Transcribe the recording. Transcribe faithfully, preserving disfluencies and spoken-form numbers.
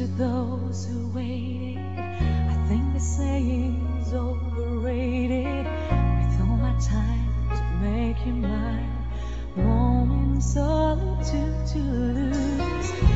to those who waited. I think the saying's overrated. With all my time to make you mine, moments solitude to lose.